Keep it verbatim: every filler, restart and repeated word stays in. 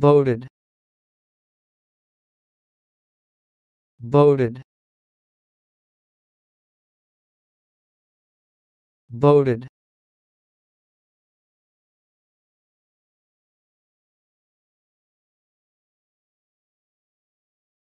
voted, voted, voted.